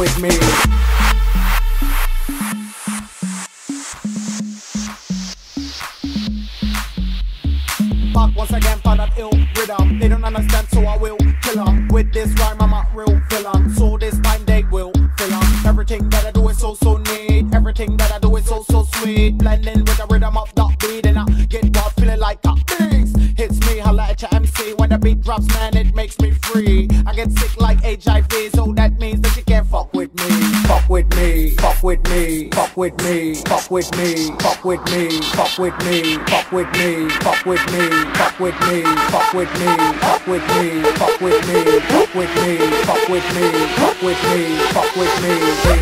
with me. Back once again for that ill rhythm. They don't understand, so I will kill 'em. With this rhyme, I'm a real villain, so this time they will fill 'em. Everything that I do is so, so neat. Everything that I do is so, so sweet. Blending with the rhythm of that beat, and I get wild, feeling like a beast. Hits me, holla at your MC. When the beat drops, man, it makes me free. I get sick like HIV, so that means that you can't fuck with me. Fuck with me, fuck with me, fuck with me, fuck with me, fuck with me, fuck with me, fuck with me, fuck with me, fuck with me, fuck with me, fuck with me, fuck with me, fuck with me, fuck with me, fuck with me, fuck with me, fuck with me.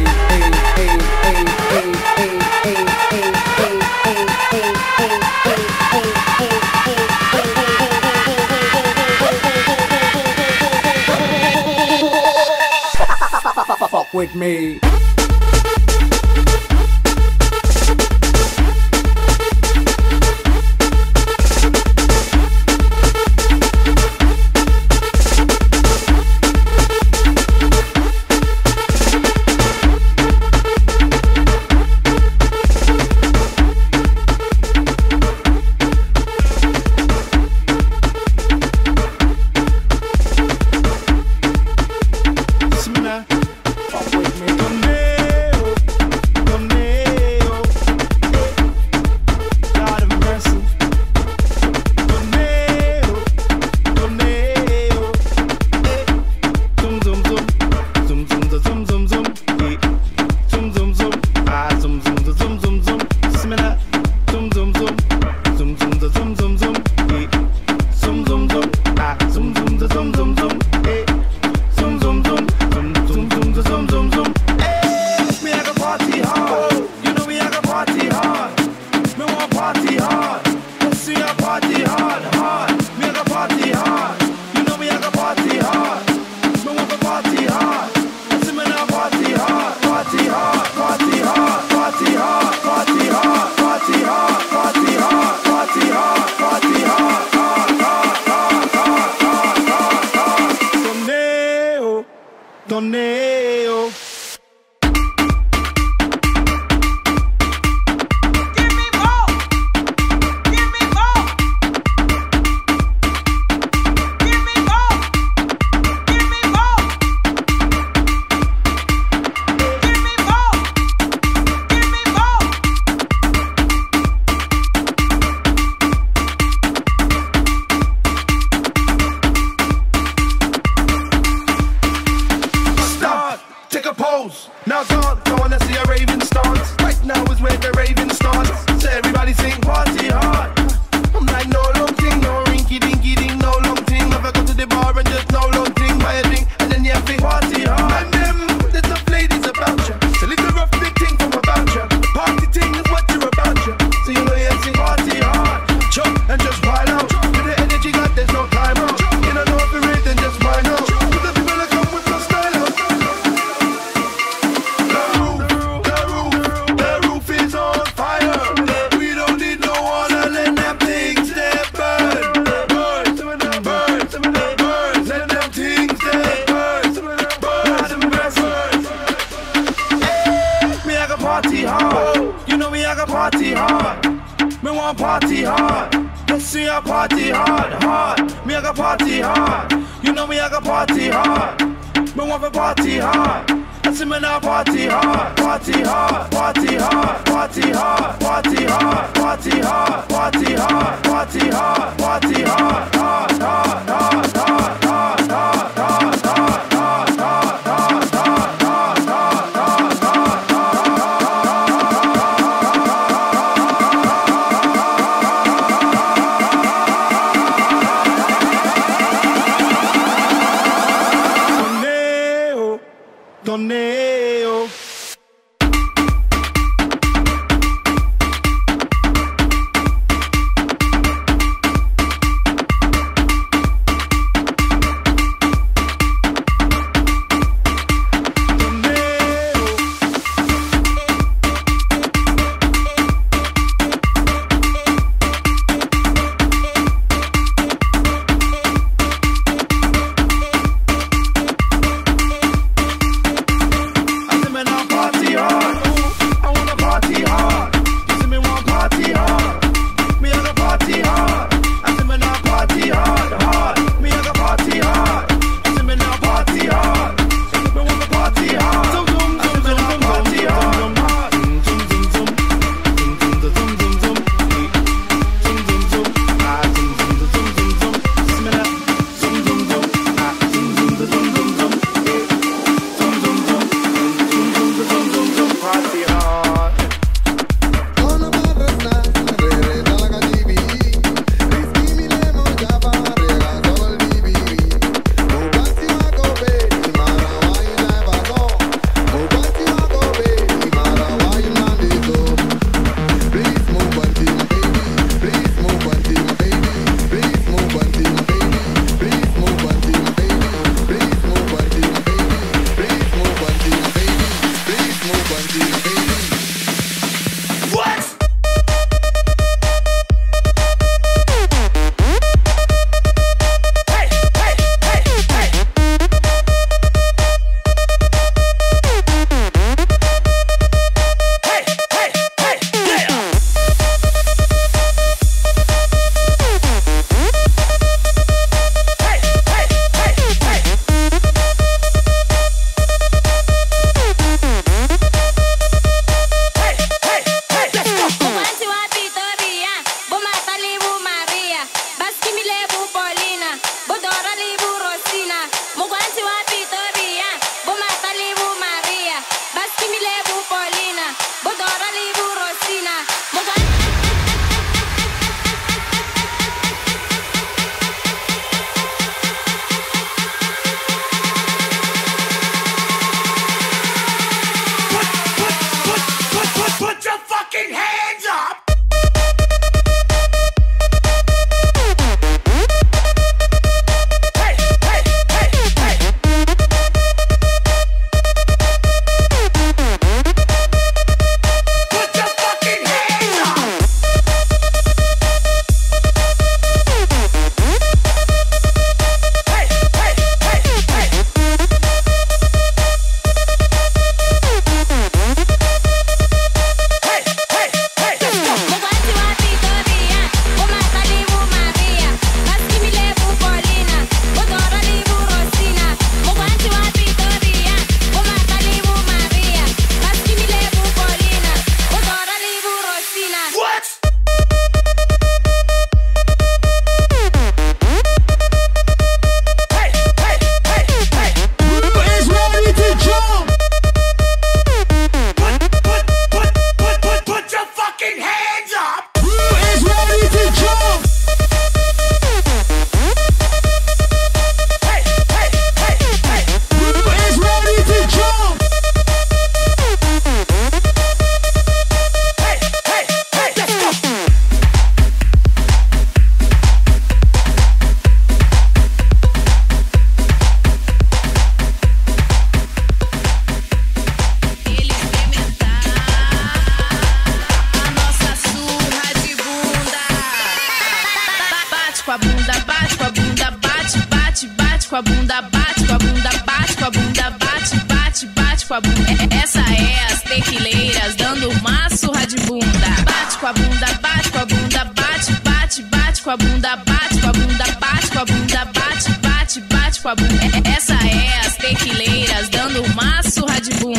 bunda, bate com a bunda, bate com a bunda, bate, bate, bate com a bunda. Essa é as tequileiras dando uma surra de bunda. Bate com a bunda, bate com a bunda, bate, bate, bate com a bunda, bate com a bunda, bate com a bunda, bate, bate, bate com a bunda. Essa é as tequileiras dando uma surra de bunda.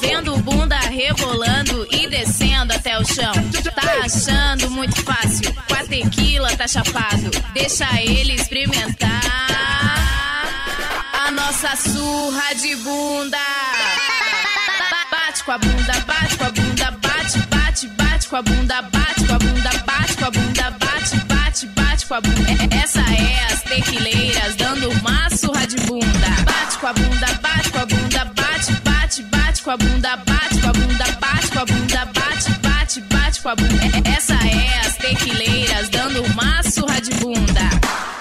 Vendo bunda rebolando e descendo até o chão. Tá achando muito fácil, com a tequila tá chapado. Deixa ele experimentar a nossa surra de bunda. Bate com a bunda, bate com a bunda, bate, bate, bate com a bunda, bate com a bunda, bate com a bunda, bate, bate, bate com a bunda. Essa é as tequileiras dando uma surra de bunda. Bate com a bunda, bate com a bunda, bate, bate. Bate com a bunda, bate com a bunda, bate com a bunda, bate, bate, bate com a bunda. Essa é as tequileiras dando uma surra de bunda.